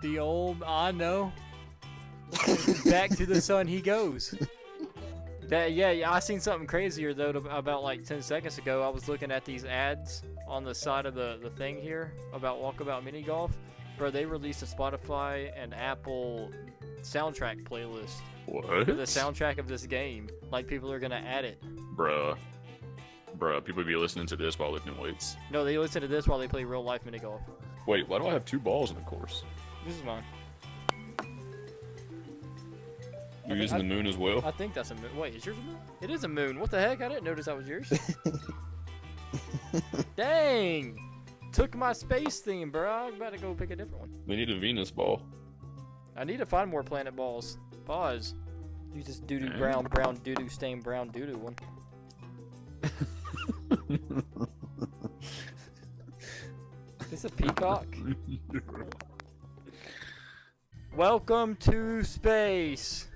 the old, I know. Back to the sun he goes. That, yeah, I seen something crazier though about like 10 seconds ago. I was looking at these ads on the side of the thing here about Walkabout Minigolf. Bro, they released a Spotify and Apple soundtrack playlist. What? For the soundtrack of this game. Like, people are gonna add it. Bruh. Bruh, people be listening to this while lifting weights. No, they listen to this while they play real life minigolf. Wait, why do I have two balls in the course? This is mine. You're using the moon as well? I think that's a moon. Wait, is yours a moon? It is a moon. What the heck? I didn't notice that was yours. Dang! Took my space theme, bro. I'm about to go pick a different one. We need a Venus ball. I need to find more planet balls. Pause. Use this doo-doo brown doo-doo stained brown doo-doo one. Is this a peacock? Welcome to space.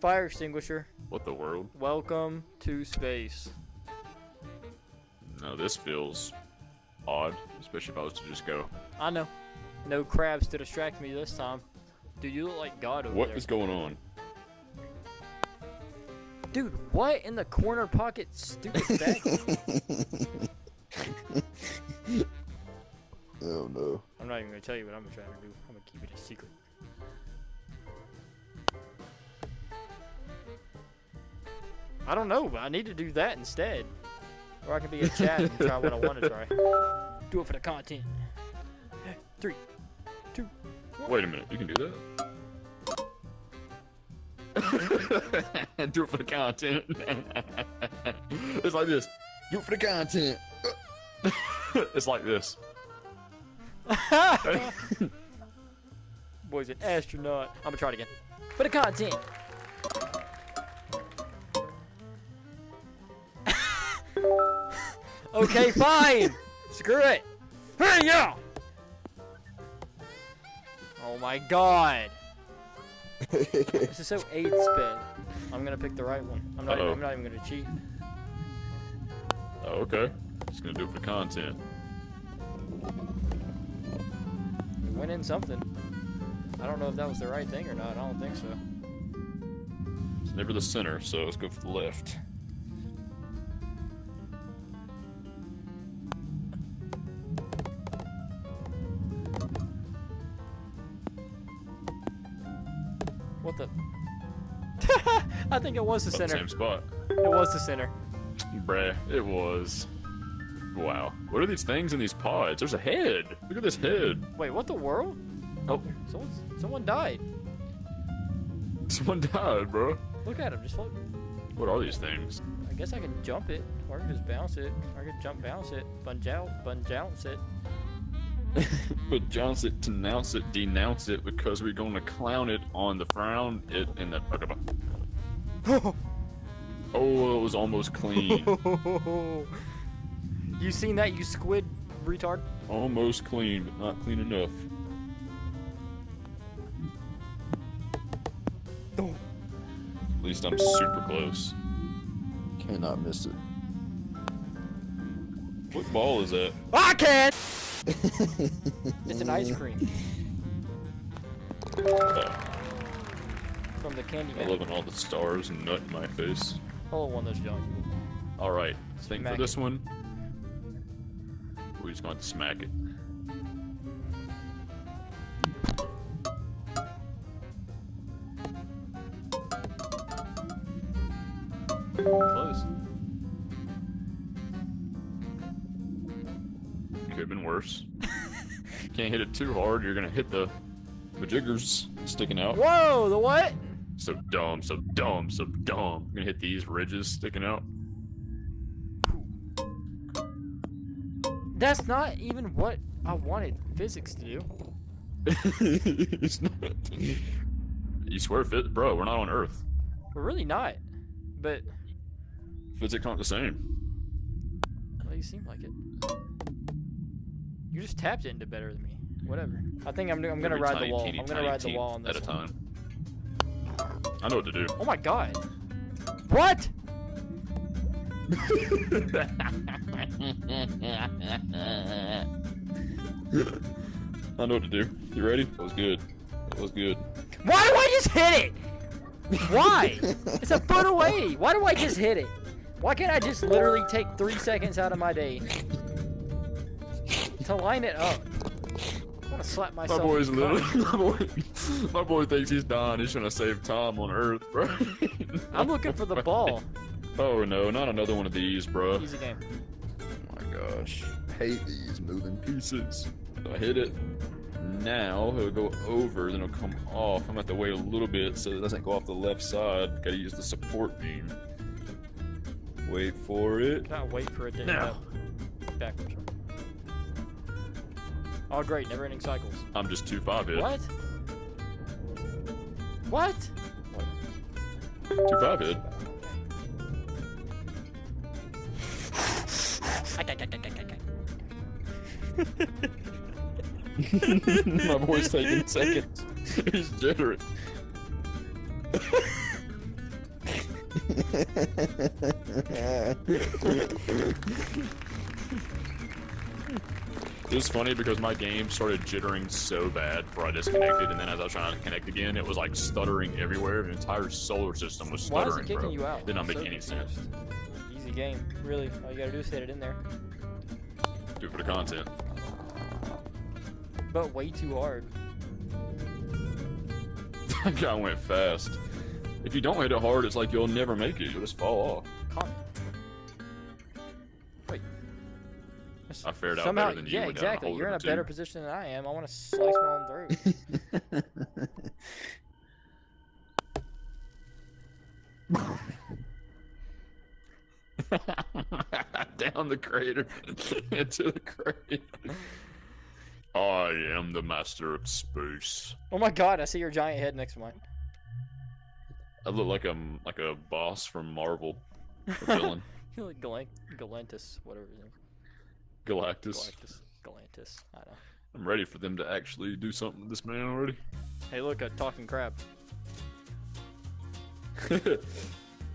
Fire extinguisher. What the world? Welcome to space. No, this feels odd, especially if I was to just go. I know. No crabs to distract me this time. Dude, you look like God over there. What is going on? Dude, what in the corner pocket, stupid bag? Oh no. I'm not even gonna tell you what I'm trying to do. I'm gonna keep it a secret. I don't know, but I need to do that instead. Or I can be a chat and try what I want to try. Do it for the content. 3, 2, 1. Wait a minute, you can do that? Do it for the content. It's like this. Do it for the content. It's like this. Boy's an astronaut. I'm gonna try it again. For the content. Okay, fine. Screw it. Hey, yo! Oh my god. This is so 8-spin. I'm gonna pick the right one. I'm not even gonna cheat. Oh, okay. Just gonna do it for content. It went in something. I don't know if that was the right thing or not. I don't think so. It's never the center, so let's go for the left. What the? I think it was the center. Same spot. It was the center. Bruh, it was. Wow. What are these things in these pods? There's a head. Look at this head. Wait, what the world? Oh. Someone died. Someone died, bro. Look at him. Just look. What are these things? I guess I can jump it. Or I can just bounce it. Or I can jump, bounce it. Bunge-ounce it. But jounce it, denounce it, denounce it, because we're gonna clown it on the frown it in the. Oh, it was almost clean. You seen that, you squid retard? Almost clean, but not clean enough. Oh. At least I'm super close. Cannot miss it. What ball is that? I can't. It's an ice cream. From the candy man. I love when all the stars nut in my face. Hold on, one that's young. Alright, think for this one. We're just going to smack it. Close. Could have been worse. Can't hit it too hard. You're gonna hit the jiggers sticking out. Whoa, the what? So dumb, so dumb, so dumb. You're gonna hit these ridges sticking out. That's not even what I wanted physics to do. It's not. You swear, bro, we're not on Earth. We're really not. But physics aren't the same. Well, you seem like it. You just tapped into better than me. Whatever. I think I'm gonna ride the wall. I'm gonna ride the wall on this one. I know what to do. Oh my god. What? I know what to do. You ready? That was good. That was good. Why do I just hit it? Why? It's a foot away. Why do I just hit it? Why can't I just literally take 3 seconds out of my day to line it up? I'm gonna slap myself. My boy's literally. My boy thinks he's dying. He's trying to save time on Earth, bro. I'm looking for the ball. Oh no, not another one of these, bro. Easy game. Oh my gosh. I hate these moving pieces. So I hit it. Now it'll go over, then it'll come off. I'm gonna have to wait a little bit so it doesn't go off the left side. Gotta use the support beam. Wait for it. Not wait for it to now. Backwards. Oh great, never ending cycles. I'm just 2-5 hit. What? What? 2-5 hit. My boy's taking seconds. He's jittery. It was funny because my game started jittering so bad before I disconnected, and then as I was trying to connect again, it was like stuttering everywhere. The entire solar system was stuttering. Why is it kicking you out? It did not make any sense. Easy game, really. All you gotta do is hit it in there. Do it for the content. But way too hard. That guy went fast. If you don't hit it hard, it's like you'll never make it. You'll just fall off. Wait. I fared out better than you. Yeah, exactly. You're in a better position than I am. I want to slice my own throat. Down the crater. Into the crater. I am the master of space. Oh my god, I see your giant head next to mine. I look like I'm like a boss from Marvel. Villain. You look like Galactus, whatever his name. Galactus. Galactus. I know. I'm ready for them to actually do something to this man already. Hey, look, a talking crab.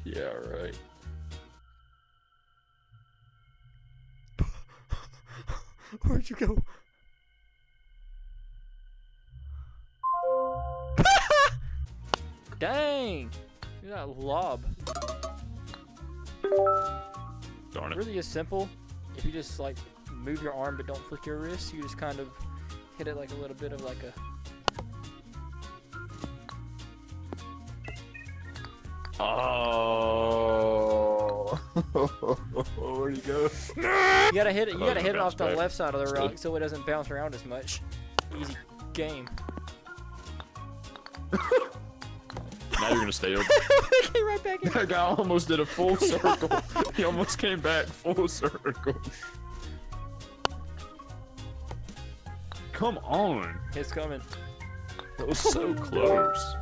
Yeah, right. Where'd you go? Dang! Look at that lob. Darn it. Really is simple. If you just like move your arm but don't flick your wrist, you just kind of hit it like a little bit of like a. Oh! Where'd he go? You gotta hit it. You gotta hit it off the left side of the rock so it doesn't bounce around as much. Easy game. Now you're gonna stay over. Came right back in. That guy almost did a full circle. He almost came back full circle. Come on. It's coming. That was so close.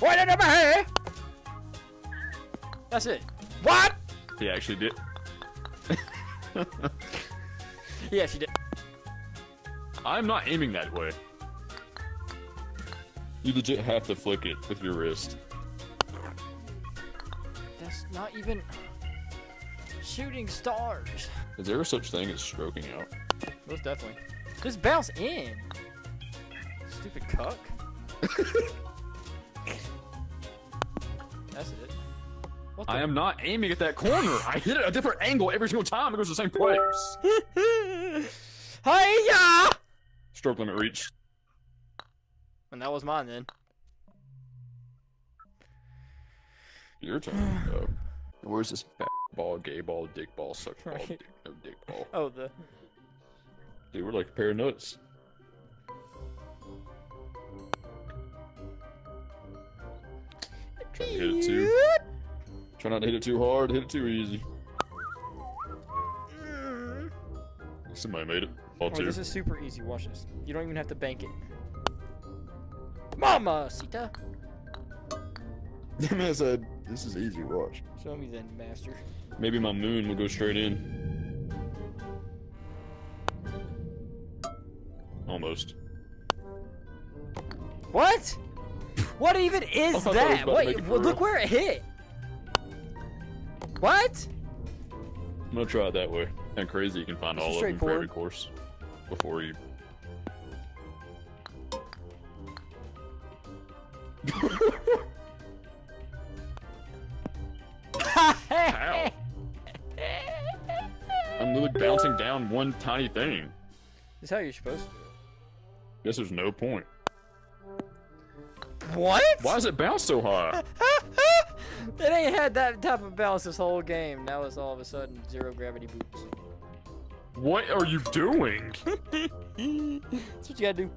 Wait in my hair. That's it. What? He actually did. Yeah, she did. I'm not aiming that way. You legit have to flick it with your wrist. That's not even shooting stars. Is there such thing as stroking out? Most definitely. Just bounce in. Stupid cuck. That's it. What the I am not aiming at that corner. I hit it at a different angle every single time. It goes to the same place. Hiya! Stroke limit reach. And that was mine then. Your turn, though. Where's this bat ball, gay ball, dick ball, suck ball, dick, no dick ball? Oh, the. Dude, we're like a pair of nuts. Try to hit it too. Try not to hit it too hard, hit it too easy. Somebody made it. All two. This is super easy, watch this. You don't even have to bank it. Mama Sita. I said, this is easy watch. Show me then, master. Maybe my moon will go straight in. Almost. What? What even is that? Wait, look where it hit. What? I'm gonna try it that way. Kinda crazy you can find all of them for every course before you. How? I'm literally bouncing down one tiny thing. That's how you're supposed to do it. Guess there's no point. What? Why does it bounce so high? It ain't had that type of bounce this whole game. Now it's all of a sudden zero gravity boots. What are you doing? That's what you gotta do.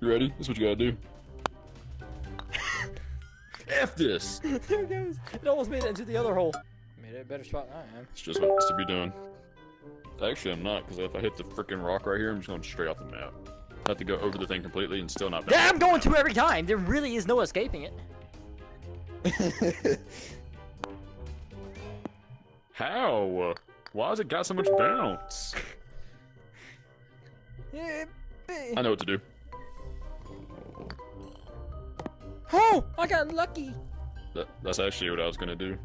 You ready? That's what you gotta do. F this! There it goes. It almost made it into the other hole. Made it a better spot than I am. It's just what has to be done. Actually, I'm not, because if I hit the freaking rock right here, I'm just going straight off the map. I have to go over the thing completely and still not. Yeah, I'm going to every time. There really is no escaping it. How? Why has it got so much bounce? I know what to do. Oh, I got lucky. That's actually what I was gonna do.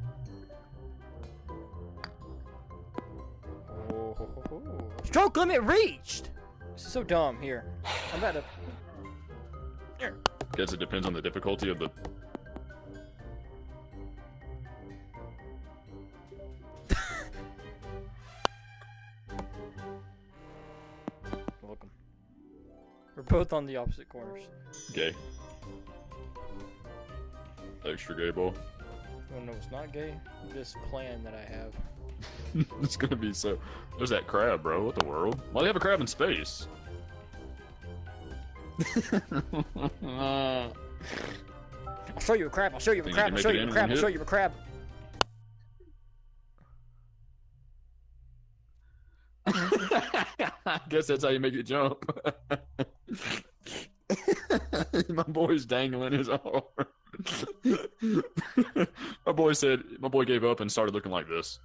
Stroke limit reached. This is so dumb. Here, I'm about to. Here. Guess it depends on the difficulty of the. Welcome. We're both on the opposite corners. Okay. Extra gay ball. Oh no, it's not gay. This plan that I have. It's gonna be so. There's that crab, bro. What the world? Why do you have a crab in space? I'll show you a crab. I'll show you a crab. I'll show you a crab. I'll show you a crab. I guess that's how you make it jump. My boy's dangling his arm. My boy gave up and started looking like this.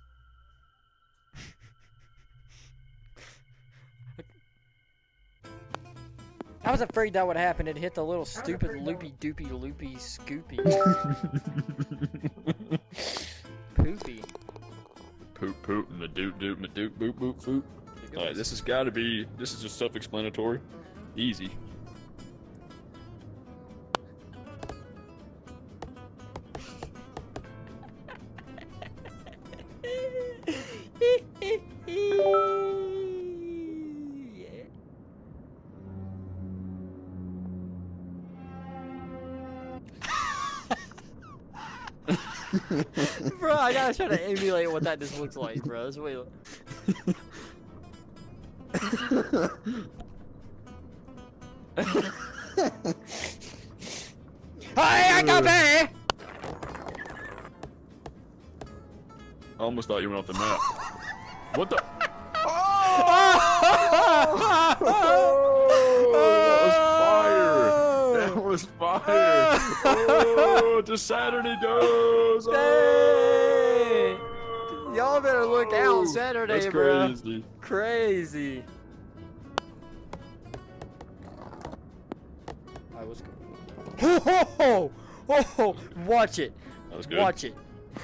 I was afraid that would happen. It hit the little stupid loopy doopy loopy scoopy. Poopy. Poop poop and the doot doot and the doot boop boop boop. Alright, this has gotta be, this is just self-explanatory. Easy. Bro, I gotta try to emulate what that just looks like, bro. That's what you look. Hey, I got there! I almost thought you went off the map. What the? Oh! Oh! That was fire! That was fire! Oh, to Saturday goes! Oh! Y'all better look out Saturday, that's crazy, bro. Crazy. Alright, let's go. Ho ho ho! Oh, watch it. That was good. Watch it.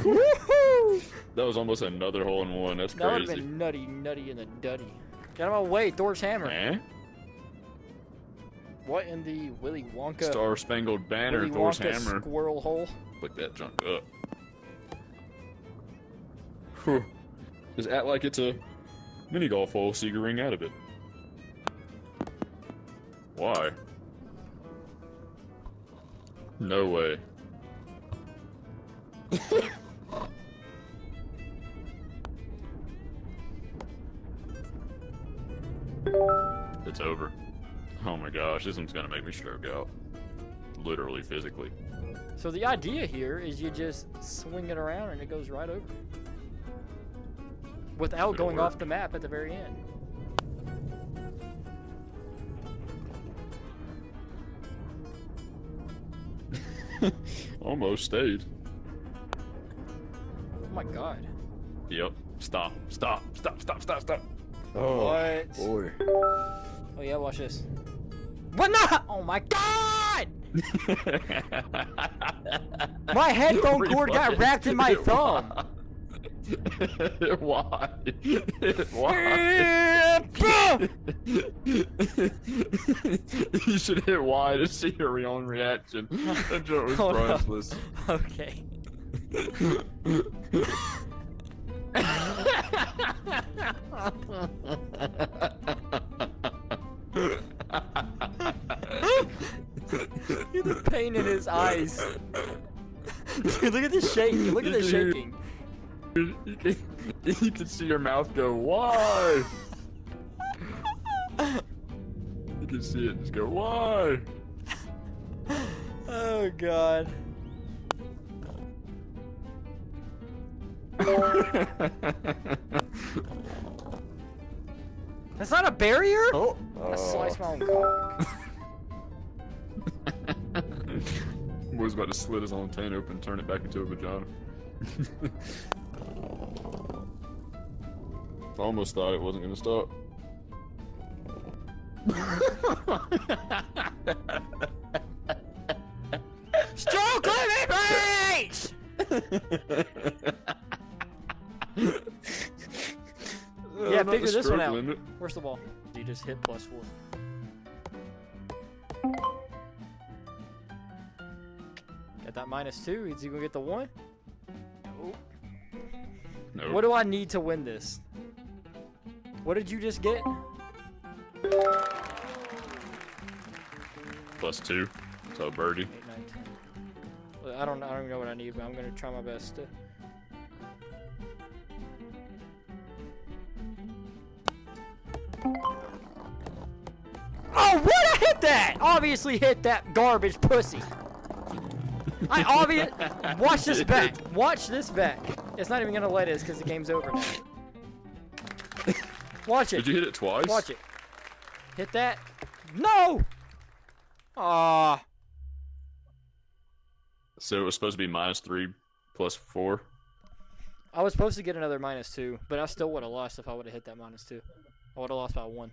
Woohoo! That was almost another hole in one. That's crazy. That would have been nutty, nutty, and the duddy. Get out of my way, Thor's hammer. Eh? What in the Willy Wonka? Star Spangled Banner, Willy Thor's Wonka hammer. Squirrel hole. Look that junk up. Whew. Just act like it's a mini golf hole so you can ring out of it. Why? No way. It's over. Oh my gosh, this one's gonna make me stroke out. Literally, physically. So the idea here is you just swing it around and it goes right over. Without going off the map at the very end. Almost stayed. Oh my god. Yep. Stop. Stop. Stop. Stop. Stop. Stop. Oh, what? Boy. Oh yeah, watch this. What not? Oh my god! My headphone cord got wrapped in my thumb. Why? Why? You should hit Y to see your own reaction. That joke was priceless. No. Okay. The pain in his eyes. Dude, look at the shake. Look at the shaking. You can see your mouth go, why? You can see it just go, why? Oh, God. That's not a barrier? Oh. I sliced my own cock. Boy's about to slit his own taint open and turn it back into a vagina. I almost thought it wasn't gonna stop. Stroke limit breach! Yeah, figure this one out. Limit. Where's the ball? You just hit +4. Got that -2. Is he gonna get the 1? Nope. Nope. What do I need to win this? What did you just get? +2. So birdie. 8, 9, 10. I don't even know what I need, but I'm gonna try my best to. Oh, what? I hit that! Obviously hit that garbage pussy. I obvious. Watch this back. Watch this back. It's not even gonna let us because the game's over now. Watch it. Did you hit it twice? Watch it. Hit that. No. Ah. So it was supposed to be -3, +4. I was supposed to get another -2, but I still would have lost if I would have hit that -2. I would have lost by 1.